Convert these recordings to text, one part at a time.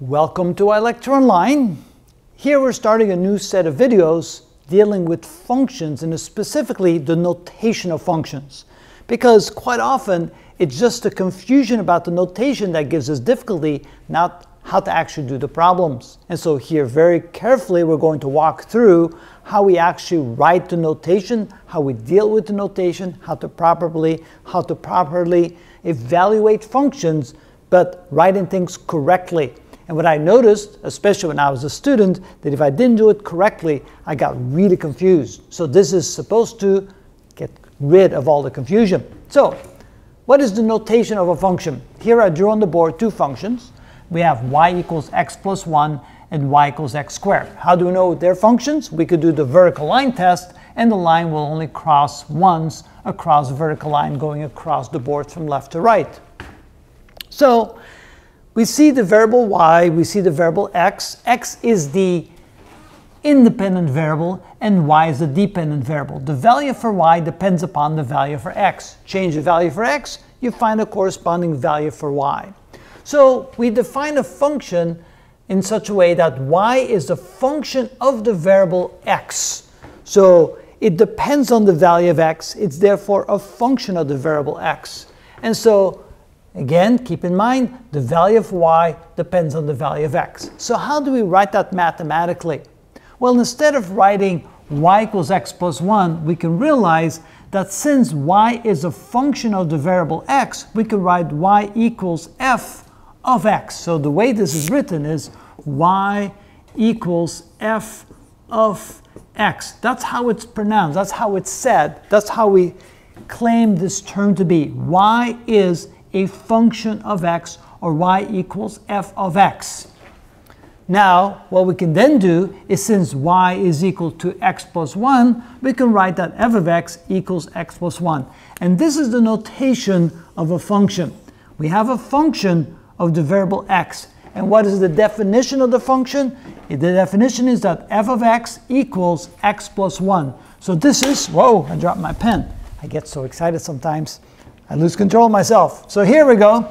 Welcome to ilectureonline. Here we're starting a new set of videos dealing with functions and specifically the notation of functions. Because quite often it's just the confusion about the notation that gives us difficulty, not how to actually do the problems. And so here very carefully we're going to walk through how we actually write the notation, how we deal with the notation, how to properly evaluate functions, but writing things correctly. And what I noticed, especially when I was a student, that if I didn't do it correctly, I got really confused. So this is supposed to get rid of all the confusion. So what is the notation of a function? Here I drew on the board two functions. We have y = x + 1 and y = x squared. How do we know they're functions? We could do the vertical line test, and the line will only cross once across the vertical line going across the board from left to right. So we see the variable y, we see the variable x. X is the independent variable and y is the dependent variable. The value for y depends upon the value for x. Change the value for x, you find a corresponding value for y. So we define a function in such a way that y is the function of the variable x. So it depends on the value of x. It's therefore a function of the variable x. And so again, keep in mind, the value of y depends on the value of x. So how do we write that mathematically? Well, instead of writing y = x + 1, we can realize that since y is a function of the variable x, we can write y = f of x. So the way this is written is y = f of x. That's how it's pronounced. That's how it's said. That's how we claim this term to be. Y is a function of x, or y = f of x. Now, what we can then do is, since y = x + 1, we can write that f of x = x + 1. And this is the notation of a function. We have a function of the variable x. And what is the definition of the function? The definition is that f of x = x + 1. So this is, whoa, I dropped my pen. I get so excited sometimes. I lose control of myself. So here we go.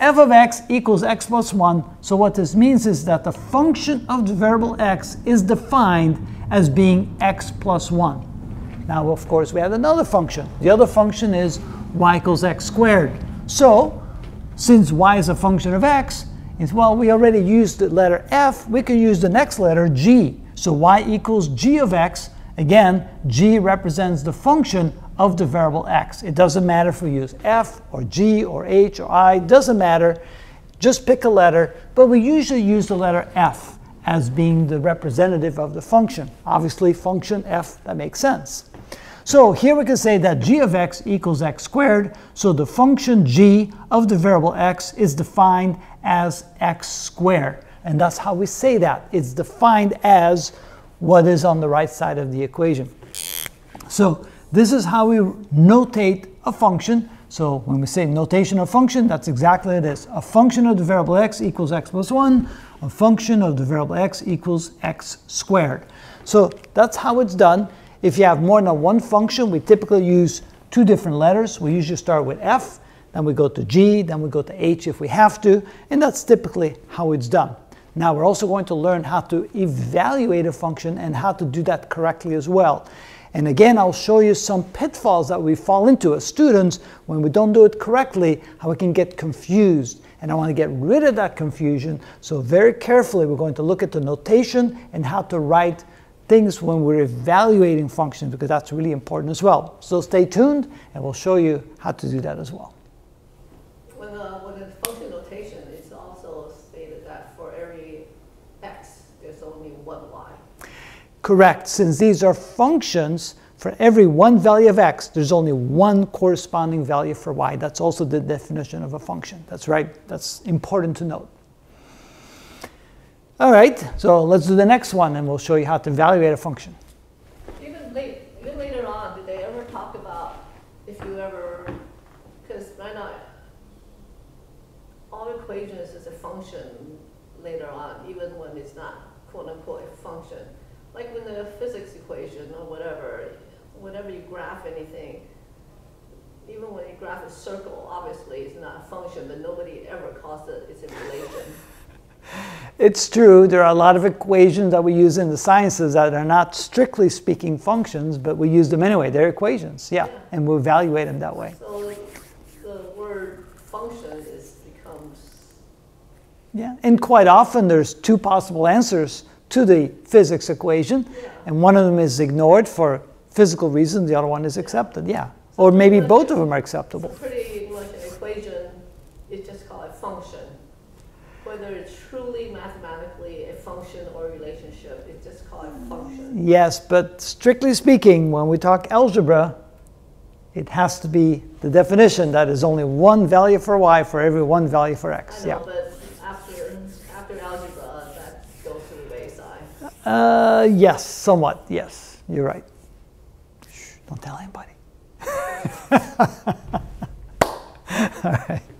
f of x = x + 1. So what this means is that the function of the variable x is defined as being x + 1. Now, of course, we have another function. The other function is y = x squared. So since y is a function of x, well, we already used the letter f. We can use the next letter, g. So y = g of x. Again, g represents the function of the variable x. It doesn't matter if we use f or g or h or I, doesn't matter. Just pick a letter, but we usually use the letter f as being the representative of the function. Obviously, function f, that makes sense. So here we can say that g of x = x squared, so the function g of the variable x is defined as x squared. And that's how we say that. It's defined as what is on the right side of the equation. So this is how we notate a function. So when we say notation of function, that's exactly what it is. A function of the variable x = x + 1. A function of the variable x = x squared. So that's how it's done. If you have more than one function, we typically use two different letters. We usually start with f, then we go to g, then we go to h if we have to. And that's typically how it's done. Now we're also going to learn how to evaluate a function and how to do that correctly as well. And again, I'll show you some pitfalls that we fall into as students when we don't do it correctly, how we can get confused. And I want to get rid of that confusion. So very carefully, we're going to look at the notation and how to write things when we're evaluating functions, because that's really important as well. So stay tuned, and we'll show you how to do that as well. When it's function notation, it's also stated that for every x, there's only one y. Correct. Since these are functions, for every one value of x, there's only one corresponding value for y. That's also the definition of a function. That's right. That's important to note. All right. So let's do the next one, and we'll show you how to evaluate a function. Even later on, did they ever talk about if you ever, because why not? All equations is a function later on, even when it's not quote unquote a function. Like when the physics equation or whatever, whenever you graph anything, even when you graph a circle, obviously it's not a function, but nobody ever calls it its a relation. It's true, there are a lot of equations that we use in the sciences that are not strictly speaking functions, but we use them anyway. They're equations, yeah, yeah. And we evaluate them that way. So the word function becomes... Yeah, and quite often there's two possible answers to the physics equation, yeah. And one of them is ignored for physical reasons, the other one is accepted, yeah. So or maybe both of them are acceptable. So pretty much an equation, you just call it function. Whether it's truly mathematically a function or a relationship, it's just called a function. Yes, but strictly speaking, when we talk algebra, it has to be the definition that is only one value for y for every one value for x. I know, yeah. But after algebra, that goes to the wayside. Yes, somewhat. Yes, you're right. Shh, don't tell anybody. All right.